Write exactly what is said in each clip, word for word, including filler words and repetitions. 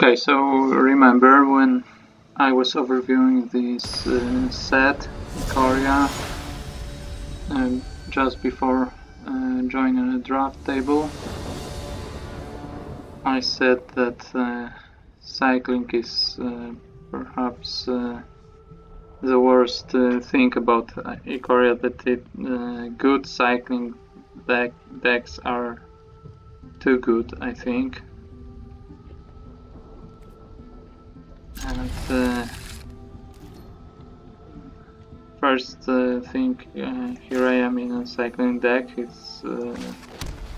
Okay, so remember when I was overviewing this uh, set, Ikoria, um, just before uh, joining the draft table, I said that uh, cycling is uh, perhaps uh, the worst uh, thing about Ikoria, that it, uh, good cycling deck decks are too good, I think. And uh, first uh, thing, uh, here I am in a cycling deck. It's uh,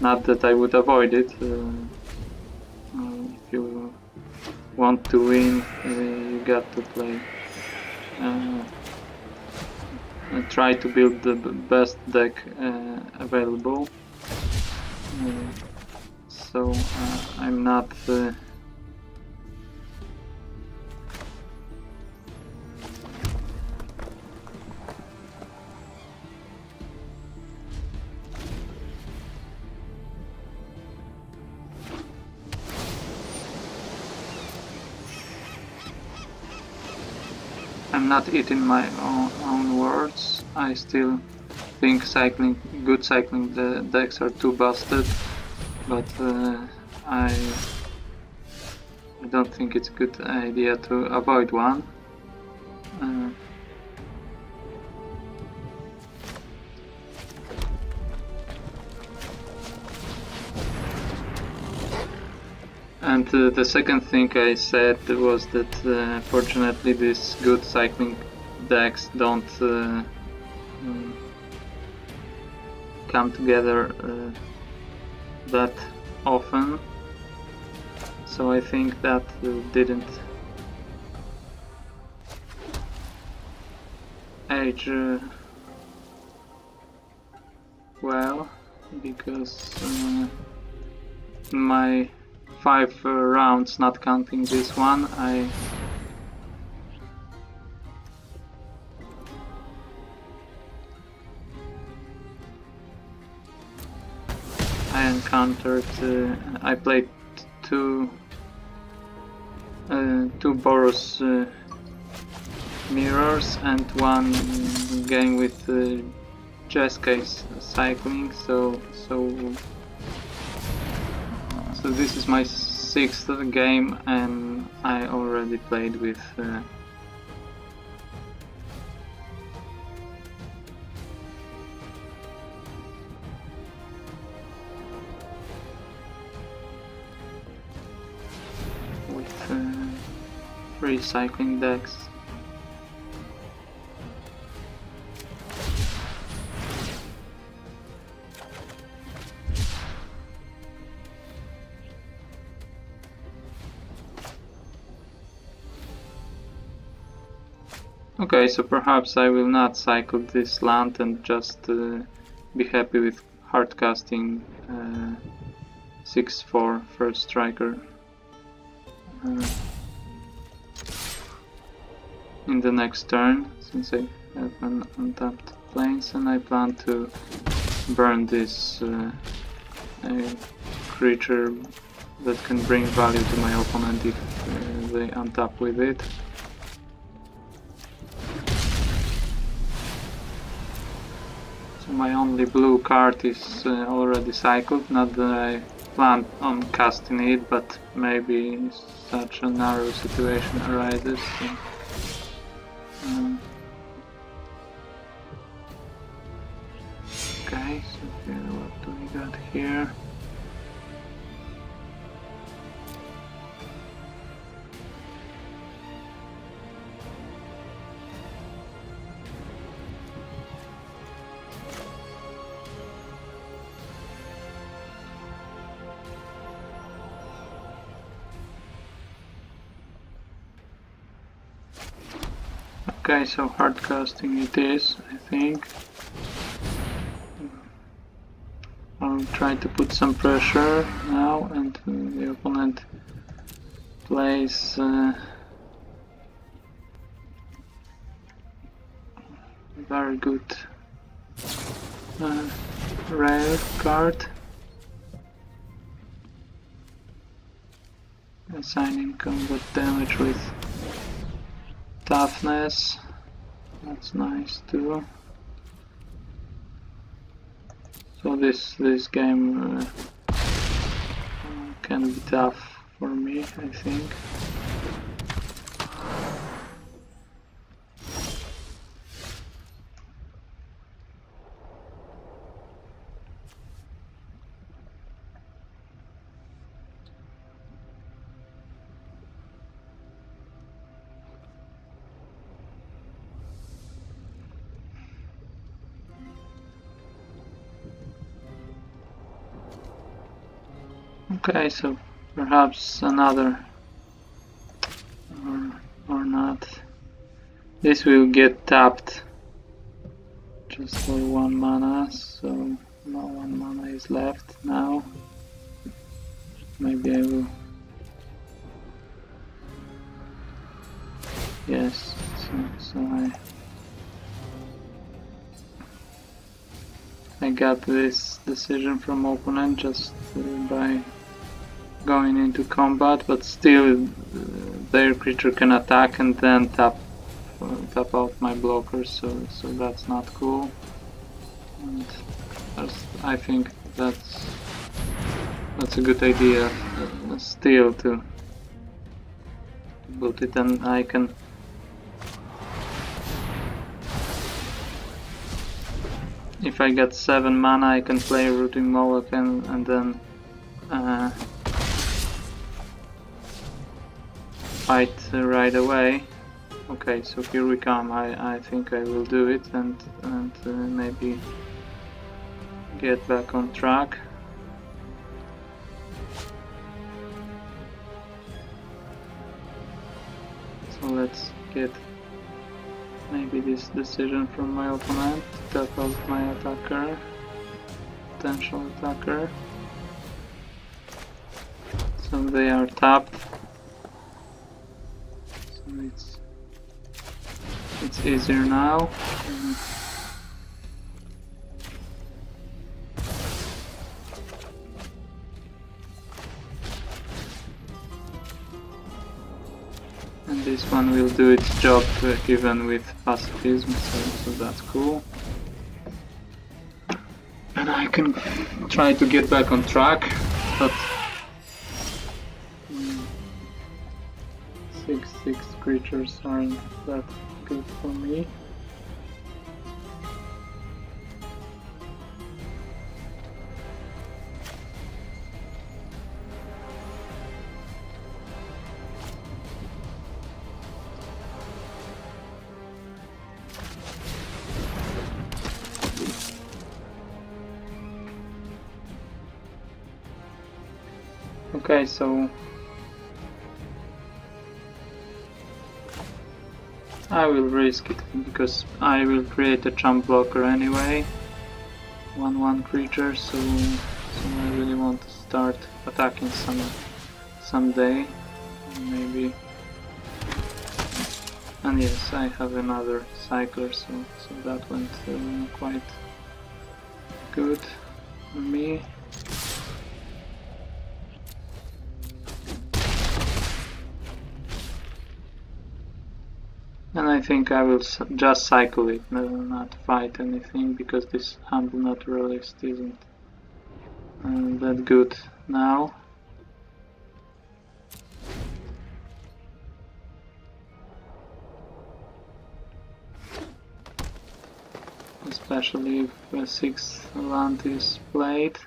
not that I would avoid it. Uh, if you want to win, uh, you got to play. Uh, and try to build the best deck uh, available. Uh, so uh, I'm not. Uh, I'm not eating my own, own words. I still think cycling, good cycling the decks are too busted, but uh, I don't think it's a good idea to avoid one. Uh, And uh, the second thing I said was that uh, fortunately these good cycling decks don't uh, um, come together uh, that often, so I think that uh, didn't age uh, well, because uh, my five uh, rounds, not counting this one, I I encountered. Uh, I played two uh, two Boros uh, mirrors and one game with uh, Jeske's cycling. So so. So this is my sixth game, and I already played with uh, with uh, three cycling decks. Okay, so perhaps I will not cycle this land and just uh, be happy with hardcasting uh, six four first striker uh, in the next turn, since I have an untapped plains, and I plan to burn this uh, uh, creature that can bring value to my opponent if uh, they untap with it. My only blue card is uh, already cycled, not that I plan on casting it, but maybe such a narrow situation arises. So, um, okay, so here, what do we got here? Okay, so hardcasting it is, I think. I'll try to put some pressure now, and the opponent plays uh, very good uh, rare card. assigning combat damage with toughness. That's nice too. So this this game uh, can be tough for me, I think. Okay, so perhaps another, or, or not. This will get tapped just for one mana, so no one mana is left now. Maybe I will. Yes, so, so I I got this decision from opponent just uh, by going into combat, but still uh, their creature can attack and then tap uh, tap out my blockers, so so that's not cool. And I think that's that's a good idea uh, still to boot it, and I can if I get seven mana I can play Rooting Moloch and, and then uh, fight right away. Okay, so here we come. I, I think I will do it and, and uh, maybe get back on track. So let's get maybe this decision from my opponent to tap out my attacker, potential attacker. So they are tapped. It's, it's easier now. Mm. And this one will do its job uh, even with pacifism, so, so that's cool. And I can try to get back on track, but six creatures aren't that good for me. Okay, so I will risk it, because I will create a chump blocker anyway. one one creature, so, so I really want to start attacking some someday, maybe. And yes, I have another cycler, so, so that went uh, quite good for me. And I think I will just cycle it, not fight anything, because this Humble Naturalist isn't um, that good now. Especially if a sixth land is played.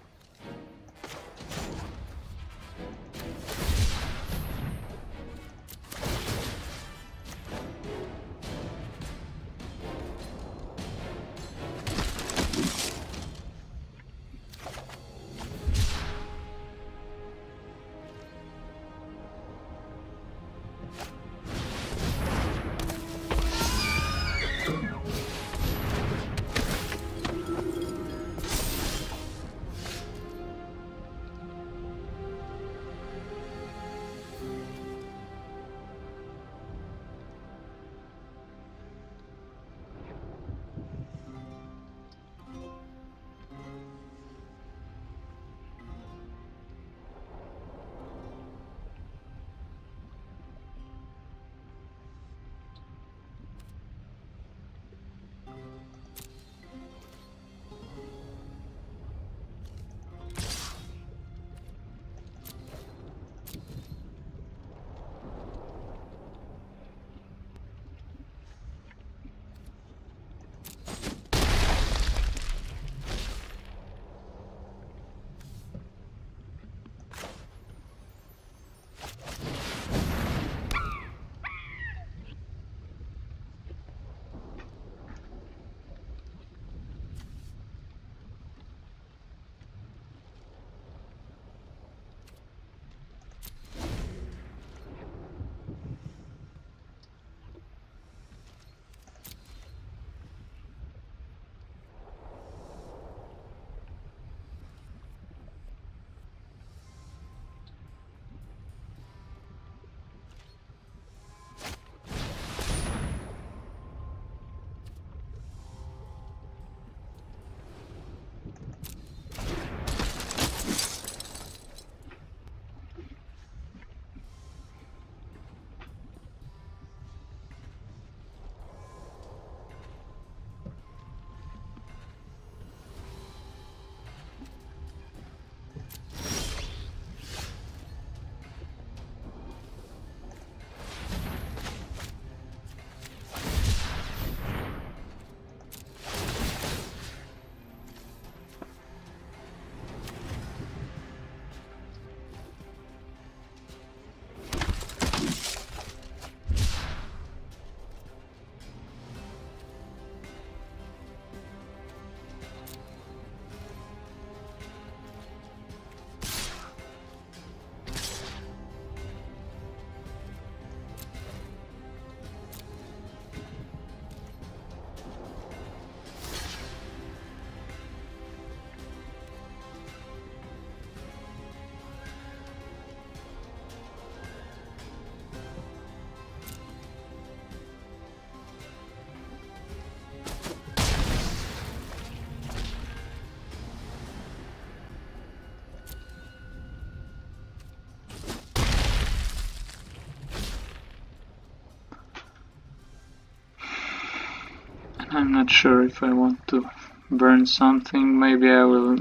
I'm not sure if I want to burn something. Maybe I will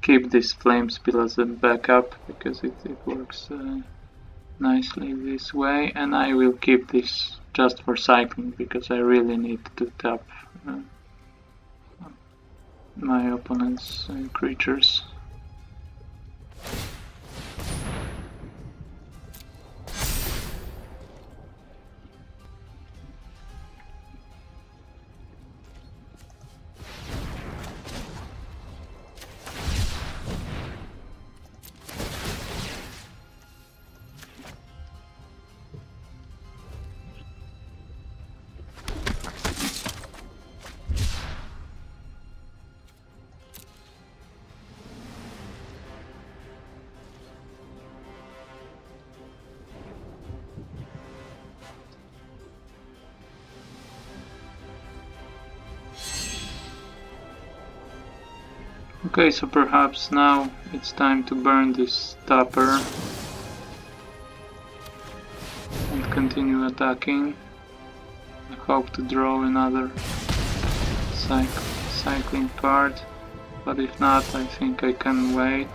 keep this flame spill as a backup, because it, it works uh, nicely this way, and I will keep this just for cycling, because I really need to tap uh, my opponent's uh, creatures. Okay, so perhaps now it's time to burn this stopper and continue attacking. I hope to draw another cyc cycling card, but if not, I think I can wait.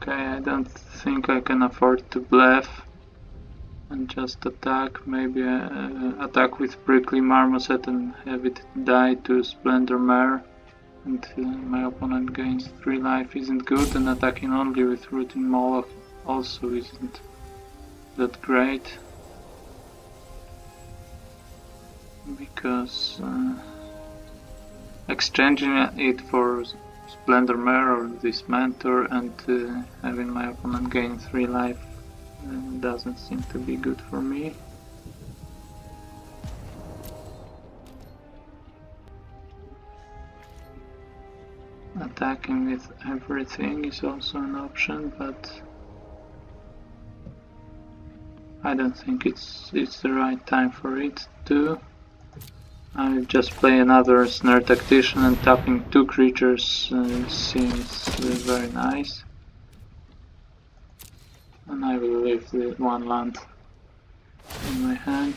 Okay, I don't think I can afford to bluff and just attack. Maybe uh, attack with Prickly Marmoset and have it die to Splendor Mare until my opponent gains three life isn't good, and attacking only with Rooting Moloch also isn't that great, because uh, exchanging it for Splendor Mare or Dismantor and uh, having my opponent gain three life uh, doesn't seem to be good for me. Attacking with everything is also an option, but I don't think it's it's the right time for it to. I'll just play another Snare Tactician, and tapping two creatures uh, seems uh, very nice. And I will leave the one land in my hand.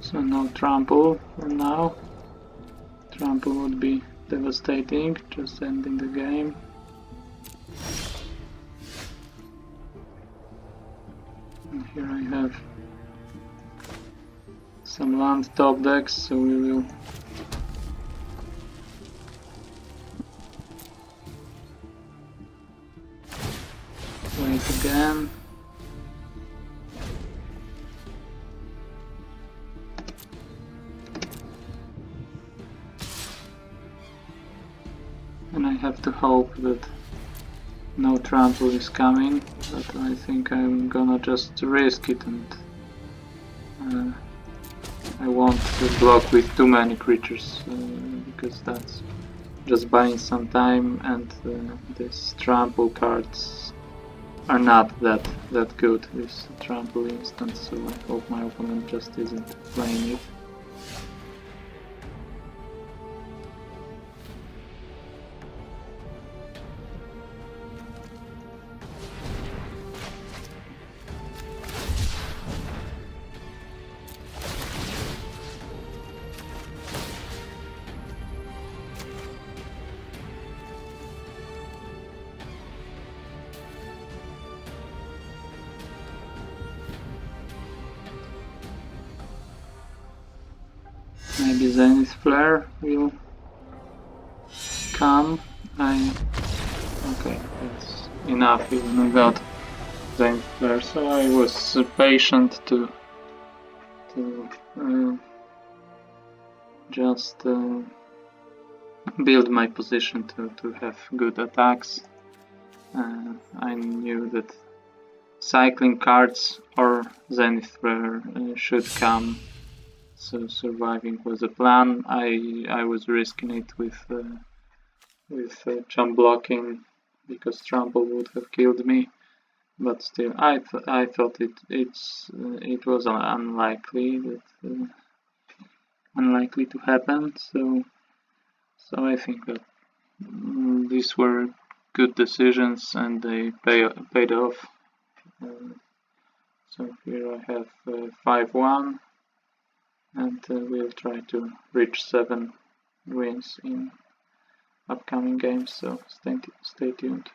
So no trample for now. Trample would be devastating, just ending the game. And here I have some land top decks, so we will wait again. And I have to hope that no trample is coming, but I think I'm gonna just risk it, and uh, I won't block with too many creatures, uh, because that's just buying some time, and uh, these trample cards are not that, that good, this trample instance, so I hope my opponent just isn't playing it. Maybe Zenith Flare will come. I okay, that's enough even without Zenith Flare. So I was patient to to uh, just uh, build my position to, to have good attacks. Uh, I knew that cycling cards or Zenith Flare uh, should come, so surviving was a plan. I I was risking it with uh, with uh, jump blocking because trample would have killed me, but still I th I thought it it's uh, it was unlikely that uh, unlikely to happen. So so I think that um, these were good decisions and they pay, paid off. Uh, so here I have uh, five one, and uh, we'll try to reach seven wins in upcoming games, so stay, stay tuned.